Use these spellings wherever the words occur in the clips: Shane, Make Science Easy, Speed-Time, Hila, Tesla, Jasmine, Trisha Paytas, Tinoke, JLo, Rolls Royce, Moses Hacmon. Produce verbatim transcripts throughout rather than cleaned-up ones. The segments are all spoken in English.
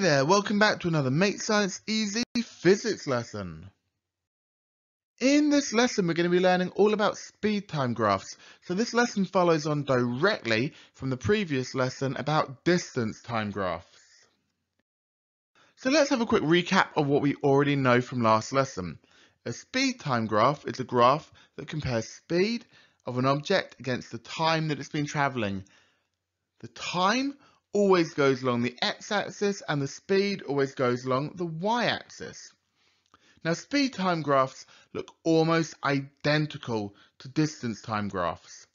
Hey there, welcome back to another Make Science Easy physics lesson. In this lesson we're going to be learning all about speed time graphs. So this lesson follows on directly from the previous lesson about distance time graphs. So let's have a quick recap of what we already know from last lesson. A speed time graph is a graph that compares speed of an object against the time that it's been travelling. The time always goes along the x-axis and the speed always goes along the y-axis. Now speed time graphs look almost identical to distance time graphs.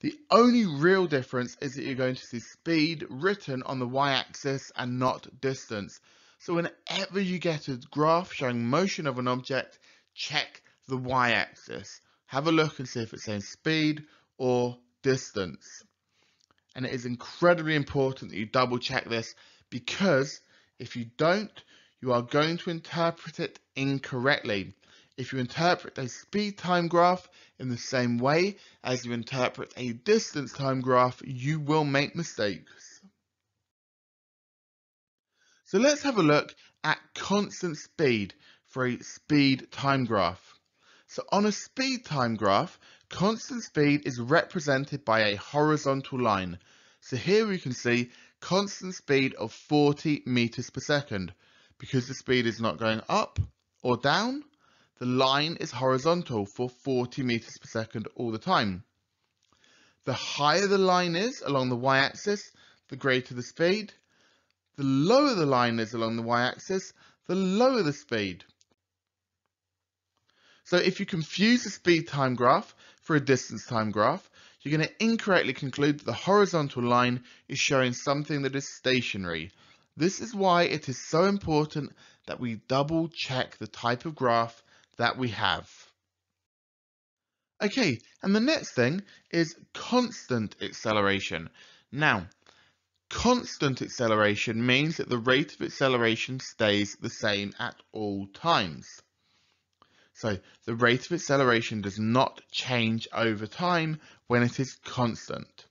The only real difference is that you're going to see speed written on the y-axis and not distance. So whenever you get a graph showing motion of an object, check the y-axis. Have a look and see if it's saying speed or distance. And it is incredibly important that you double check this, because if you don't, you are going to interpret it incorrectly. If you interpret a speed time graph in the same way as you interpret a distance time graph, you will make mistakes. So let's have a look at constant speed for a speed time graph. So on a speed time graph, constant speed is represented by a horizontal line. So here we can see constant speed of forty meters per second. Because the speed is not going up or down, the line is horizontal for forty meters per second all the time. The higher the line is along the y-axis, the greater the speed. The lower the line is along the y-axis, the lower the speed. So if you confuse the speed time graph for a distance time graph, you're going to incorrectly conclude that the horizontal line is showing something that is stationary. This is why it is so important that we double check the type of graph that we have. Okay, and the next thing is constant acceleration. Now, constant acceleration means that the rate of acceleration stays the same at all times. So the rate of acceleration does not change over time when it is constant.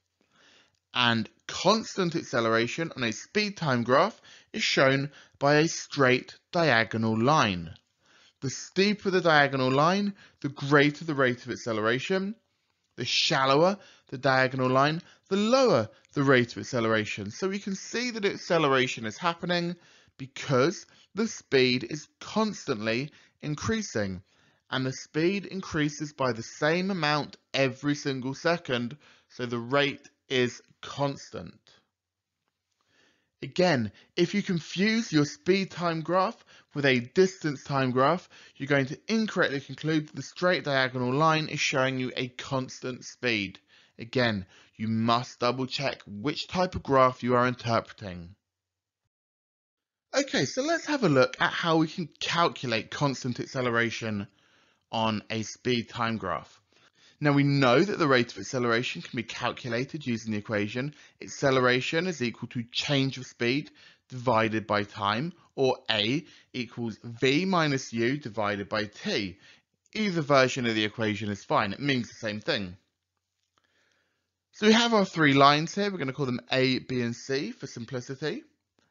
And constant acceleration on a speed time graph is shown by a straight diagonal line. The steeper the diagonal line, the greater the rate of acceleration. The shallower the diagonal line, the lower the rate of acceleration. So we can see that acceleration is happening because the speed is constantly increasing. And the speed increases by the same amount every single second, so the rate is constant. Again, if you confuse your speed time graph with a distance time graph, you're going to incorrectly conclude that the straight diagonal line is showing you a constant speed. Again, you must double check which type of graph you are interpreting. Okay, so let's have a look at how we can calculate constant acceleration on a speed time graph. Now we know that the rate of acceleration can be calculated using the equation acceleration is equal to change of speed divided by time, or A equals V minus U divided by T. Either version of the equation is fine, it means the same thing. So we have our three lines here, we're going to call them A, B and C for simplicity.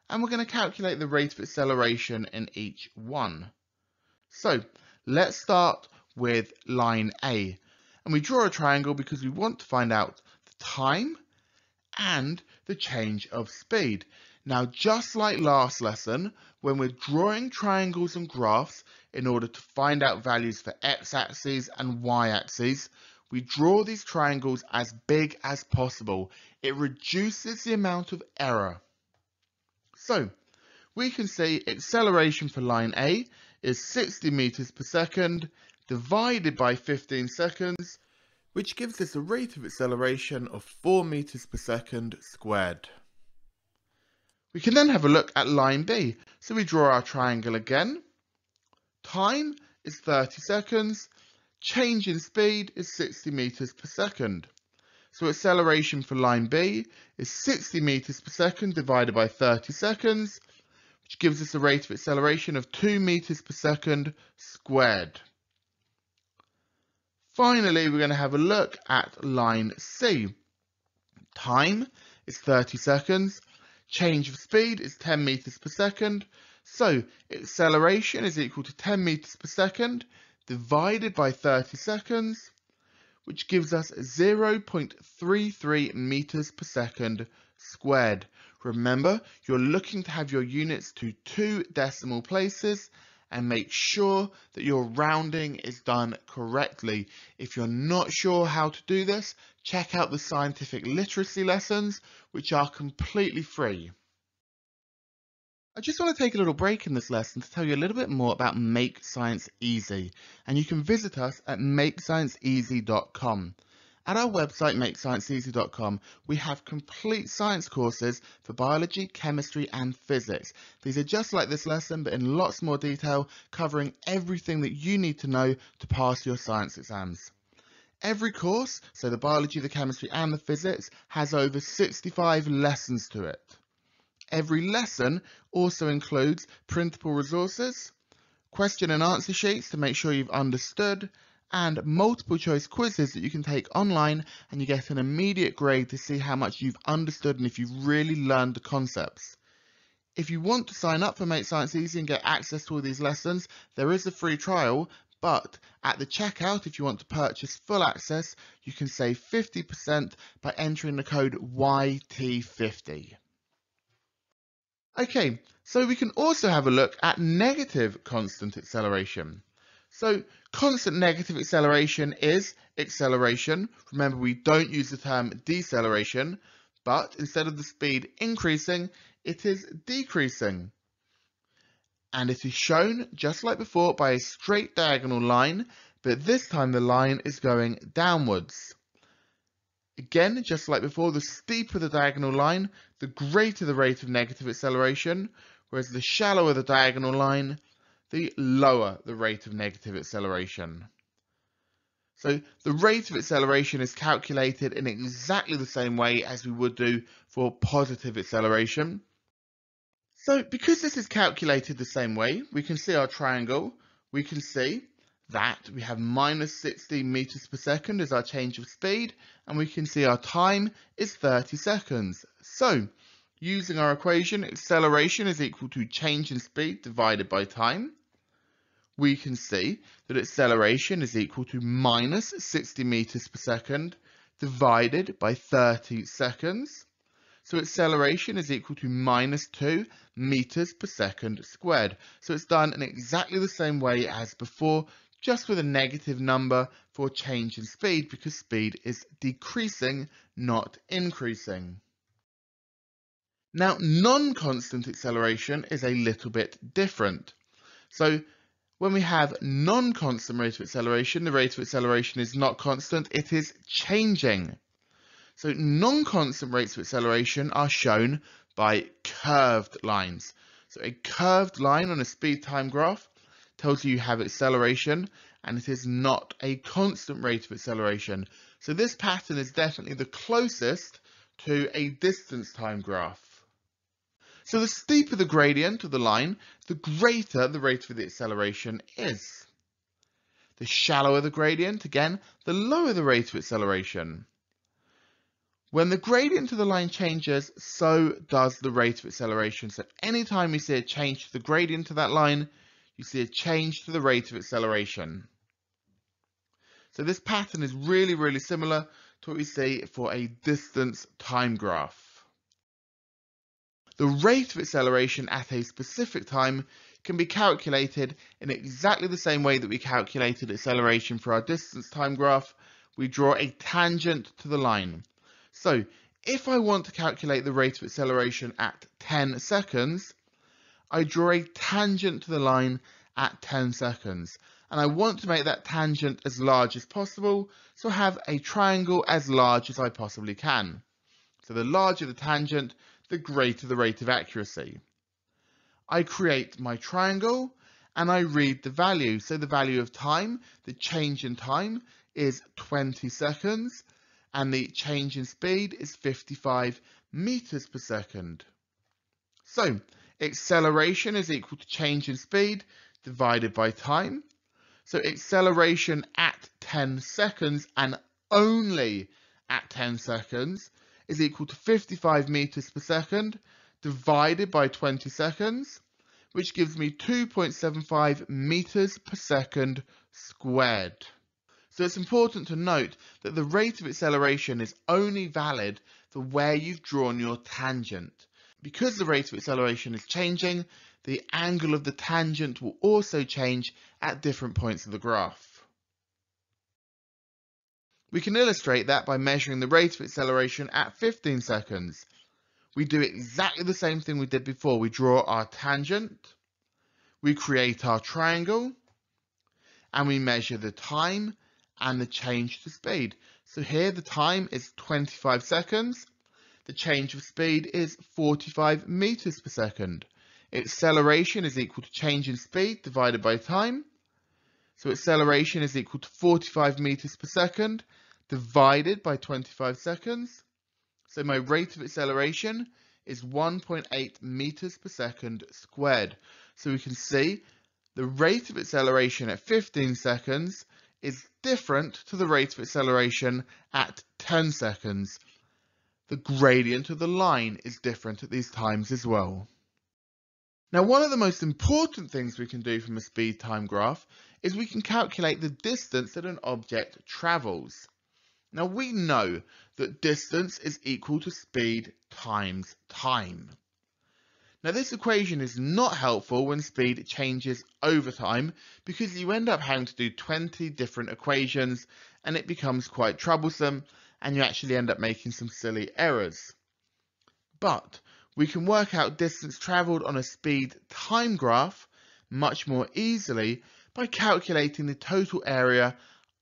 And we're going to calculate the rate of acceleration in each one. So let's start with line A. And we draw a triangle because we want to find out the time and the change of speed. Now, just like last lesson, when we're drawing triangles and graphs in order to find out values for x-axis and y-axis, we draw these triangles as big as possible. It reduces the amount of error. So we can see acceleration for line A is sixty meters per second divided by fifteen seconds, which gives us a rate of acceleration of four meters per second squared. We can then have a look at line B. So we draw our triangle again. Time is thirty seconds. Change in speed is sixty meters per second. So acceleration for line B is sixty meters per second divided by thirty seconds, which gives us a rate of acceleration of two meters per second squared. Finally, we're going to have a look at line C. Time is thirty seconds. Change of speed is ten meters per second. So acceleration is equal to ten meters per second divided by thirty seconds, which gives us zero point three three meters per second squared. Remember, you're looking to have your units to two decimal places, and make sure that your rounding is done correctly. If you're not sure how to do this, check out the scientific literacy lessons, which are completely free. I just want to take a little break in this lesson to tell you a little bit more about Make Science Easy, and you can visit us at make science easy dot com. At our website make science easy dot com, we have complete science courses for biology, chemistry and physics. These are just like this lesson but in lots more detail, covering everything that you need to know to pass your science exams. Every course, so the biology, the chemistry and the physics, has over sixty-five lessons to it. Every lesson also includes printable resources, question and answer sheets to make sure you've understood, and multiple choice quizzes that you can take online, and you get an immediate grade to see how much you've understood and if you've really learned the concepts. If you want to sign up for Make Science Easy and get access to all these lessons, there is a free trial, but at the checkout, if you want to purchase full access, you can save fifty percent by entering the code Y T fifty. Okay, so we can also have a look at negative constant acceleration. So constant negative acceleration is acceleration. Remember, we don't use the term deceleration, but instead of the speed increasing, it is decreasing. And it is shown, just like before, by a straight diagonal line, but this time the line is going downwards. Again, just like before, the steeper the diagonal line, the greater the rate of negative acceleration, whereas the shallower the diagonal line, the lower the rate of negative acceleration. So the rate of acceleration is calculated in exactly the same way as we would do for positive acceleration. So because this is calculated the same way, we can see our triangle. We can see that we have minus sixty meters per second as our change of speed, and we can see our time is thirty seconds. So using our equation, acceleration is equal to change in speed divided by time. We can see that acceleration is equal to minus sixty meters per second divided by thirty seconds. So acceleration is equal to minus two meters per second squared. So it's done in exactly the same way as before, just with a negative number for change in speed, because speed is decreasing, not increasing. Now, non-constant acceleration is a little bit different. So when we have non-constant rate of acceleration, the rate of acceleration is not constant, it is changing. So non-constant rates of acceleration are shown by curved lines. So a curved line on a speed time graph tells you you have acceleration, and it is not a constant rate of acceleration. So this pattern is definitely the closest to a distance time graph. So the steeper the gradient of the line, the greater the rate of the acceleration is. The shallower the gradient, again, the lower the rate of acceleration. When the gradient of the line changes, so does the rate of acceleration. So anytime you see a change to the gradient of that line, you see a change to the rate of acceleration. So this pattern is really, really similar to what we see for a distance time graph. The rate of acceleration at a specific time can be calculated in exactly the same way that we calculated acceleration for our distance time graph. We draw a tangent to the line. So if I want to calculate the rate of acceleration at ten seconds, I draw a tangent to the line at ten seconds. And I want to make that tangent as large as possible, so I have a triangle as large as I possibly can. So the larger the tangent, the greater the rate of accuracy. I create my triangle and I read the value. So the value of time, the change in time, is twenty seconds, and the change in speed is fifty-five meters per second. So acceleration is equal to change in speed divided by time. So acceleration at ten seconds, and only at ten seconds, is equal to fifty-five meters per second divided by twenty seconds, which gives me two point seven five meters per second squared. So it's important to note that the rate of acceleration is only valid for where you've drawn your tangent. Because the rate of acceleration is changing, the angle of the tangent will also change at different points of the graph. We can illustrate that by measuring the rate of acceleration at fifteen seconds. We do exactly the same thing we did before. We draw our tangent, we create our triangle, and we measure the time and the change to speed. So here the time is twenty-five seconds. The change of speed is forty-five meters per second. Acceleration is equal to change in speed divided by time. So acceleration is equal to forty-five meters per second divided by twenty-five seconds. So my rate of acceleration is one point eight meters per second squared. So we can see the rate of acceleration at fifteen seconds is different to the rate of acceleration at ten seconds. The gradient of the line is different at these times as well. Now, one of the most important things we can do from a speed time graph is we can calculate the distance that an object travels. Now, we know that distance is equal to speed times time. Now, this equation is not helpful when speed changes over time, because you end up having to do twenty different equations and it becomes quite troublesome, and you actually end up making some silly errors. But we can work out distance traveled on a speed time graph much more easily by calculating the total area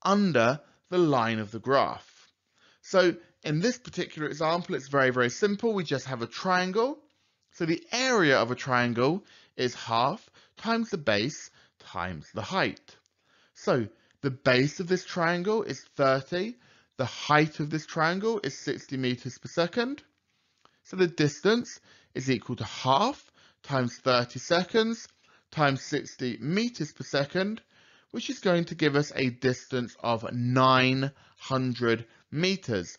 under the line of the graph. So in this particular example, it's very, very simple. We just have a triangle. So the area of a triangle is half times the base times the height. So the base of this triangle is thirty. The height of this triangle is sixty meters per second. So the distance is equal to half times thirty seconds times sixty meters per second, which is going to give us a distance of nine hundred meters.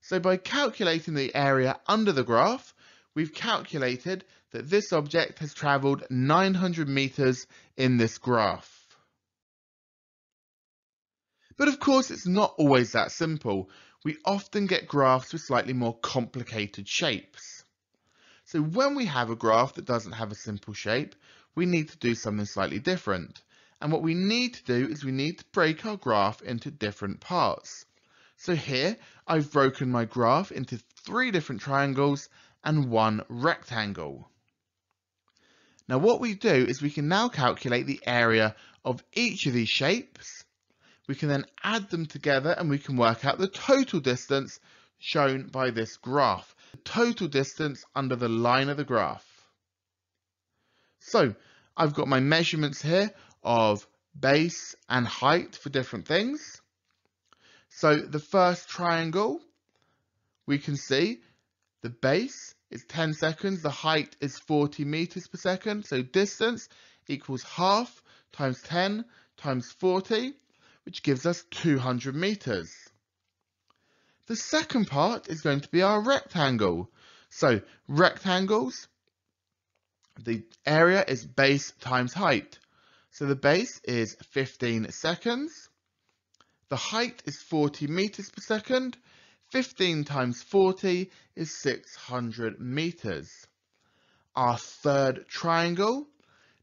So by calculating the area under the graph, we've calculated that this object has traveled nine hundred meters in this graph. But of course, it's not always that simple. We often get graphs with slightly more complicated shapes. So when we have a graph that doesn't have a simple shape, we need to do something slightly different. And what we need to do is we need to break our graph into different parts. So here I've broken my graph into three different triangles and one rectangle. Now what we do is we can now calculate the area of each of these shapes. We can then add them together and we can work out the total distance shown by this graph, the total distance under the line of the graph. So I've got my measurements here of base and height for different things. So the first triangle, we can see the base is ten seconds, the height is forty meters per second, so distance equals half times ten times forty, which gives us two hundred meters. The second part is going to be our rectangle. So rectangles, the area is base times height. So the base is fifteen seconds, the height is forty meters per second, fifteen times forty is six hundred meters. Our third triangle,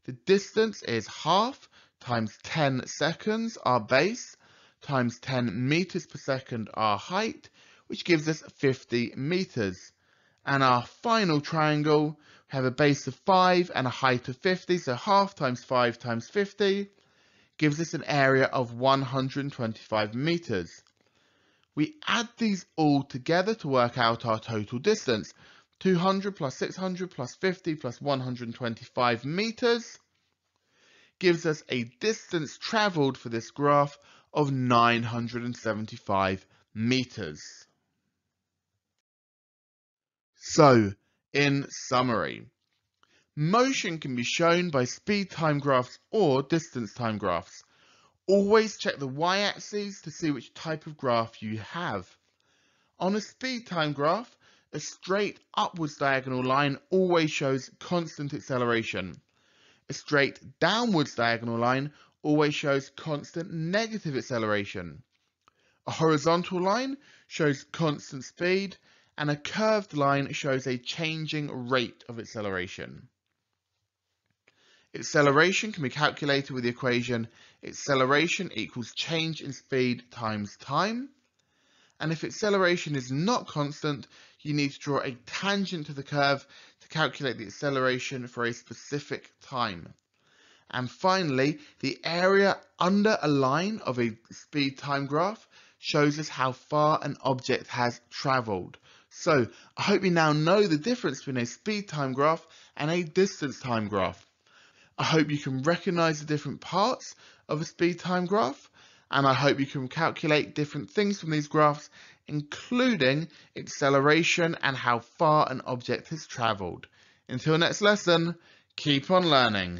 the distance is half times ten seconds, our base, times ten meters per second, our height, which gives us fifty meters. And our final triangle, we have a base of five and a height of fifty, so half times five times fifty gives us an area of one hundred twenty-five meters. We add these all together to work out our total distance. two hundred plus six hundred plus fifty plus one hundred twenty-five meters gives us a distance traveled for this graph of nine hundred seventy-five meters. So, in summary, motion can be shown by speed time graphs or distance time graphs. Always check the y-axis to see which type of graph you have. On a speed time graph, a straight upwards diagonal line always shows constant acceleration. A straight downwards diagonal line always shows constant negative acceleration. A horizontal line shows constant speed, and a curved line shows a changing rate of acceleration. Acceleration can be calculated with the equation acceleration equals change in speed times time. And if acceleration is not constant, you need to draw a tangent to the curve to calculate the acceleration for a specific time. And finally, the area under a line of a speed time graph shows us how far an object has traveled. So I hope you now know the difference between a speed time graph and a distance time graph. I hope you can recognize the different parts of a speed time graph, and I hope you can calculate different things from these graphs, including acceleration and how far an object has traveled. Until next lesson, keep on learning.